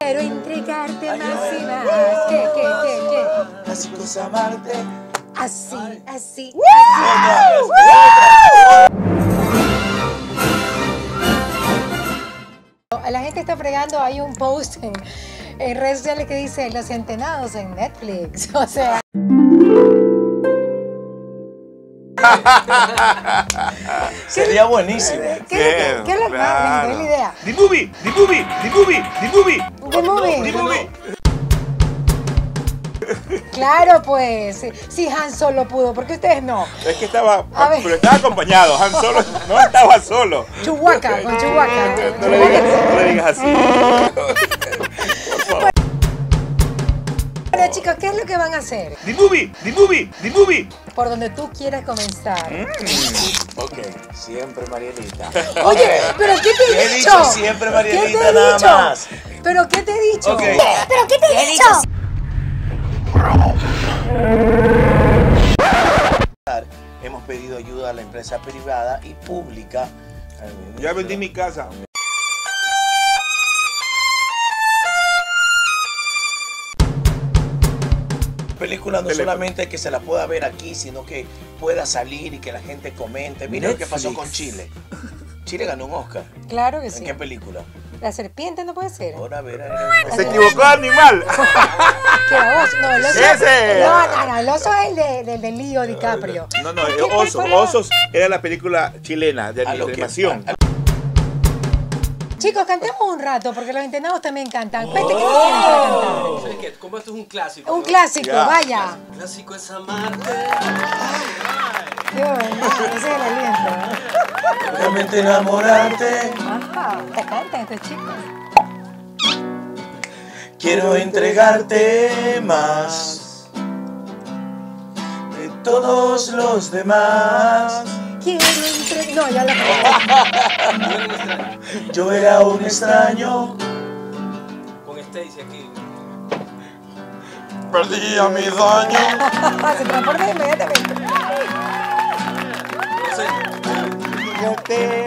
Quiero intrigarte más y más. ¿Qué? Así cosa amarte. Así. La gente está fregando. Hay un post en redes sociales que dice Los Entenados en Netflix. O sea. Sería buenísimo. ¿Qué es lo que es la idea? Dimubi. Claro, pues. Sí, Han Solo pudo, porque ustedes no. Es que estaba. Pero estaba acompañado. Han Solo no estaba solo. Chewbacca, con Chewbacca. No le digas así. Bueno, chicos, ¿qué es lo que van a hacer? Dimubi. Por donde tú quieras comenzar. Ok, siempre Marielita. Oye, pero ¿qué te he dicho? Siempre Marielita, nada más. ¿Pero qué te he dicho? ¿Pero qué te he dicho? Hemos pedido ayuda a la empresa privada y pública. Ya vendí mi casa. Película no solamente que se la pueda ver aquí, sino que pueda salir y que la gente comente. Mira Netflix. Lo que pasó con Chile. Chile ganó un Oscar. Claro que sí. ¿En qué película? La serpiente no puede ser. Ahora verá. Se equivocó el animal. ¿Qué oso? No, el oso. Ese. No, el oso es el del lío DiCaprio. No, el oso. Osos era la película chilena de animación. Chicos, cantemos un rato, porque los entenados también cantan. Cuente que no tienen para cantar. ¿Sabes qué? Como esto es un clásico. Un clásico, yeah. Vaya. Un clásico es amarte. Qué bueno, ese es el aliento. Realmente enamorarte. Ajá, te cantan estos chicos. Quiero entregarte más de todos los demás. No, ya la acabé. Yo era un extraño. Con Stacy aquí. Perdí a mi daño. Se transforma inmediatamente. Yo te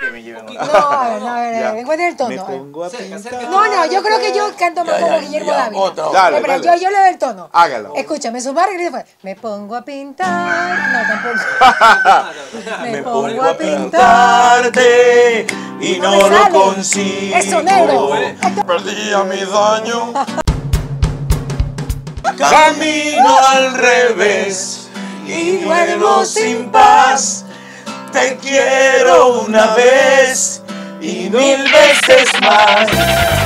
que me llevan. No, encuentra el tono. Me pongo a pintarte. No, yo creo que yo canto más como Guillermo David. Dale, pero dale. Yo le doy el tono. Hágalo. Escúchame, su barrio y después. Me pongo a pintar. No, tampoco. Me pongo a pintarte y no lo consigo. Es sonero. Perdí a mi daño. Camino al revés y vuelvo sin paz. Te quiero una vez y mil veces más.